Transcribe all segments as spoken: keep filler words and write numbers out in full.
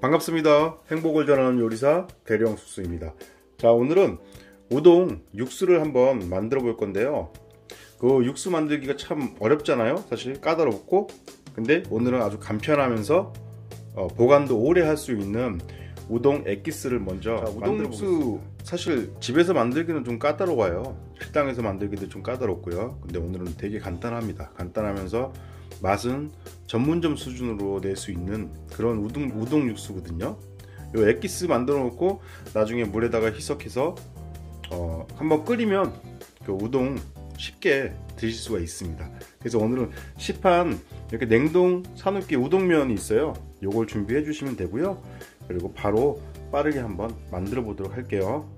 반갑습니다. 행복을 전하는 요리사 대령숙수입니다. 자, 오늘은 우동 육수를 한번 만들어 볼 건데요. 그 육수 만들기가 참 어렵잖아요. 사실 까다롭고. 근데 오늘은 아주 간편하면서 어, 보관도 오래 할 수 있는 우동 액기스를 먼저 자, 우동 육수 사실 집에서 만들기는 좀 까다로워요. 식당에서 만들기도 좀 까다롭고요. 근데 오늘은 되게 간단합니다. 간단하면서 맛은 전문점 수준으로 낼 수 있는 그런 우동, 우동 육수거든요. 이 액기스 만들어 놓고 나중에 물에다가 희석해서 어, 한번 끓이면 그 우동 쉽게 드실 수가 있습니다. 그래서 오늘은 시판 이렇게 냉동 사누끼 우동면이 있어요. 요걸 준비해 주시면 되고요. 그리고 바로 빠르게 한번 만들어 보도록 할게요.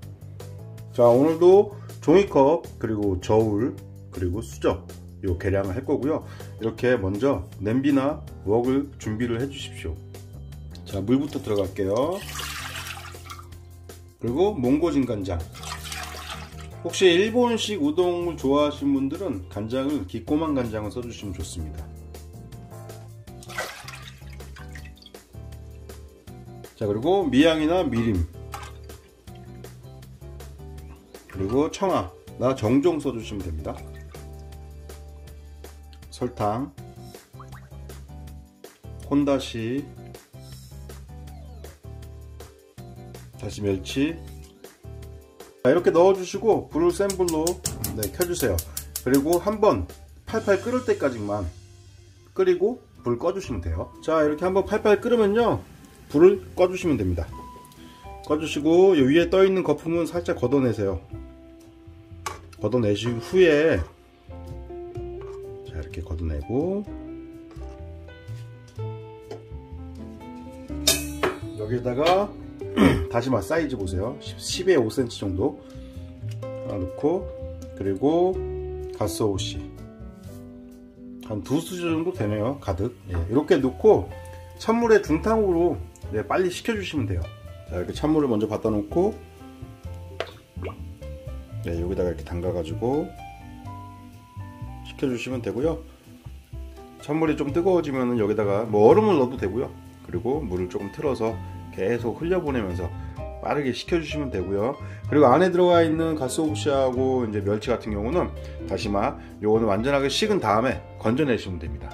자, 오늘도 종이컵 그리고 저울 그리고 수저 요 계량을 할 거고요. 이렇게 먼저 냄비나 웍을 준비를 해 주십시오. 자, 물부터 들어갈게요. 그리고 몽고진 간장. 혹시 일본식 우동을 좋아하시는 분들은 간장을 기꼬만 간장을 써주시면 좋습니다. 자, 그리고 미향이나 미림 그리고 청하 나 정종 써주시면 됩니다. 설탕, 혼다시, 다시 멸치. 자, 이렇게 넣어주시고 불을 센 불로 네, 켜주세요. 그리고 한번 팔팔 끓을 때까지만 끓이고 불 꺼주시면 돼요. 자, 이렇게 한번 팔팔 끓으면요 불을 꺼주시면 됩니다. 꺼주시고 요 위에 떠있는 거품은 살짝 걷어내세요. 걷어내신 후에 자, 이렇게 걷어내고 여기에다가 다시마 사이즈 보세요. 십에 오 센티미터 정도 하나 넣고 그리고 가쓰오시 한 두 수저 정도 되네요. 가득 예, 이렇게 넣고 찬물에 중탕으로 네, 빨리 식혀주시면 돼요. 자, 이렇게 찬물을 먼저 받다 놓고 네, 여기다가 이렇게 담가가지고 식혀주시면 되고요. 찬물이 좀 뜨거워지면 여기다가 뭐 얼음을 넣어도 되고요. 그리고 물을 조금 틀어서 계속 흘려보내면서 빠르게 식혀주시면 되고요. 그리고 안에 들어가 있는 가쓰오부시하고 이제 멸치 같은 경우는 다시마 요거는 완전하게 식은 다음에 건져내시면 됩니다.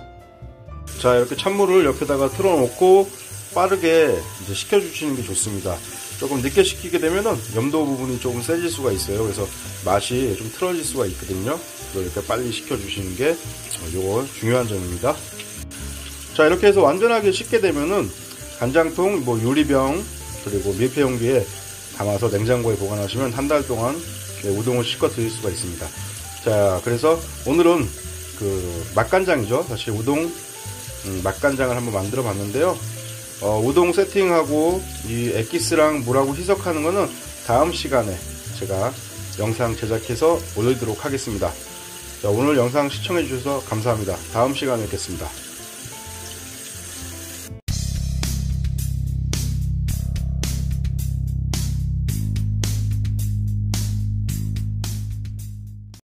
자, 이렇게 찬물을 옆에다가 틀어놓고 빠르게 이제 식혀주시는 게 좋습니다. 조금 늦게 식히게 되면은 염도 부분이 조금 세질 수가 있어요. 그래서 맛이 좀 틀어질 수가 있거든요. 그래서 이렇게 빨리 식혀주시는 게 요거 중요한 점입니다. 자, 이렇게 해서 완전하게 식게 되면은 간장통, 뭐 유리병, 그리고 밀폐 용기에 담아서 냉장고에 보관하시면 한 달 동안 우동을 씻고 드실 수가 있습니다. 자, 그래서 오늘은 그 맛간장이죠. 사실 우동 맛간장을 한번 만들어 봤는데요. 어, 우동 세팅하고 이 액기스랑 물하고 희석하는 거는 다음 시간에 제가 영상 제작해서 올리도록 하겠습니다. 자, 오늘 영상 시청해 주셔서 감사합니다. 다음 시간에 뵙겠습니다.